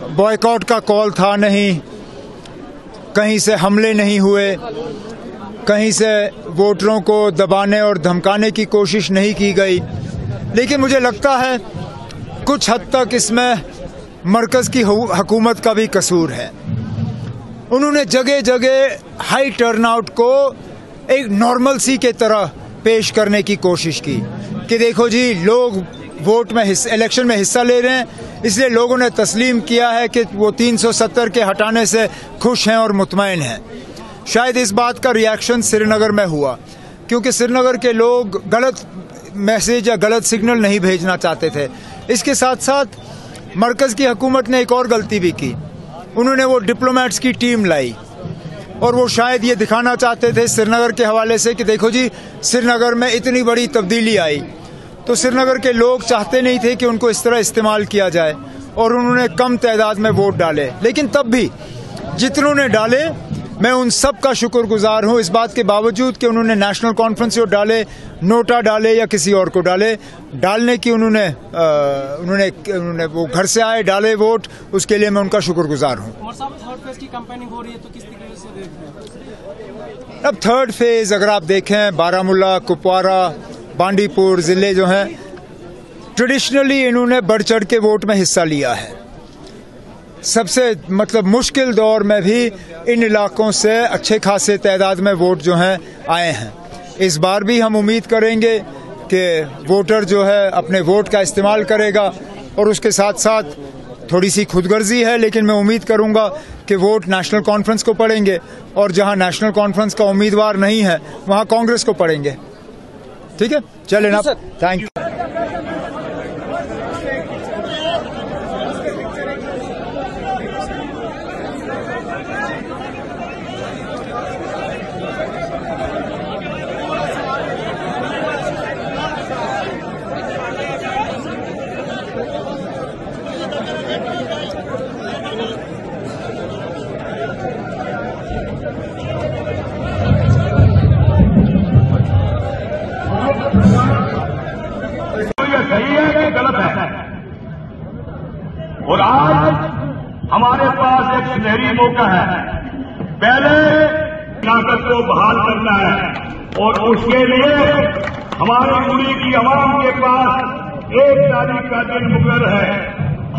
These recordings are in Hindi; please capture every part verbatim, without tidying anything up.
बॉयकॉट का कॉल था नहीं, कहीं से हमले नहीं हुए, कहीं से वोटरों को दबाने और धमकाने की कोशिश नहीं की गई। लेकिन मुझे लगता है कुछ हद तक इसमें मरकज़ की हुकूमत का भी कसूर है। उन्होंने जगह जगह हाई टर्नआउट को एक नॉर्मलसी के तरह पेश करने की कोशिश की कि देखो जी, लोग वोट में इलेक्शन में हिस्सा ले रहे हैं, इसलिए लोगों ने तस्लीम किया है कि वो तीन सौ सत्तर के हटाने से खुश हैं और मुतमईन हैं। शायद इस बात का रिएक्शन श्रीनगर में हुआ, क्योंकि श्रीनगर के लोग गलत मैसेज या गलत सिग्नल नहीं भेजना चाहते थे। इसके साथ साथ मरकज़ की हुकूमत ने एक और गलती भी की, उन्होंने वो डिप्लोमेट्स की टीम लाई और वो शायद ये दिखाना चाहते थे श्रीनगर के हवाले से कि देखो जी, श्रीनगर में इतनी बड़ी तब्दीली आई। तो श्रीनगर के लोग चाहते नहीं थे कि उनको इस तरह इस्तेमाल किया जाए और उन्होंने कम तादाद में वोट डाले। लेकिन तब भी जितनों ने डाले, मैं उन सब का शुक्रगुजार हूँ, इस बात के बावजूद कि उन्होंने नेशनल कॉन्फ्रेंस को डाले, नोटा डाले या किसी और को डाले। डालने की उन्होंने उन्होंने उन्होंने वो घर से आए, डाले वोट, उसके लिए मैं उनका शुक्रगुजार हूँ। अब थर्ड फेज़ अगर आप देखें, बारामूला, कुपवाड़ा, बांडीपुर ज़िले जो हैं, ट्रेडिशनली इन्होंने बढ़ चढ़ के वोट में हिस्सा लिया है। सबसे मतलब मुश्किल दौर में भी इन इलाकों से अच्छे खासे तादाद में वोट जो हैं आए हैं। इस बार भी हम उम्मीद करेंगे कि वोटर जो है अपने वोट का इस्तेमाल करेगा और उसके साथ साथ थोड़ी सी खुदगर्जी है, लेकिन मैं उम्मीद करूंगा कि वोट नेशनल कॉन्फ्रेंस को पड़ेंगे और जहां नेशनल कॉन्फ्रेंस का उम्मीदवार नहीं है वहां कांग्रेस को पड़ेंगे। ठीक है, चलें आप, थैंक यू। सही है या गलत है? और आज हमारे पास एक सुनहरी मौका है। पहले ताकत को बहाल करना है और उसके लिए हमारी मुल्क की आवाम के पास एक तारीख का दिन मुकर्रर है।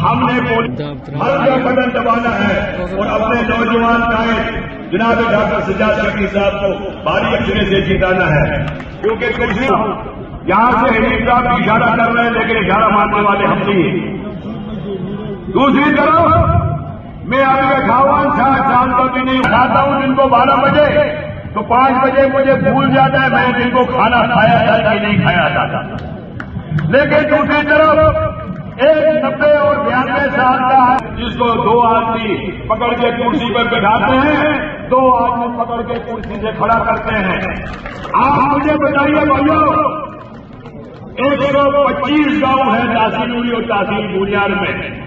हमने हर का कदम दबाना है और अपने नौजवान कायद जनाब डॉक्टर सज्जाद जफरी साहब को भारी अक्षरे से जिताना है, क्योंकि कुछ यहाँ से हमीद साहब इशारा कर रहे हैं, लेकिन इशारा मानने वाले हम नहीं हैं। दूसरी तरफ मैं आपके अठावन साठ साल का भी नहीं खाता हूँ, दिन को बारह बजे तो पांच बजे मुझे भूल जाता है मैं दिन को खाना खाया जाता कि नहीं खाया जाता। लेकिन दूसरी तरफ एक नब्बे और बयानवे साल का जिसको दो आदमी पकड़ के कुर्सी पर बैठाते हैं, दो आदमी पकड़ के कुर्सी से खड़ा करते हैं। आप मुझे बताइए भाइयों, एक सौ पच्चीस गाँव है तासीलूरी और तासील बुनियाद में।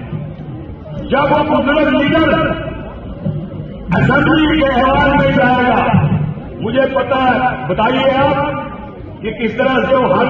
जब वो मुस्लिम लीडर असेंबली के अहवाल में जाएगा, मुझे पता है, बताइए आप कि किस तरह से वो हल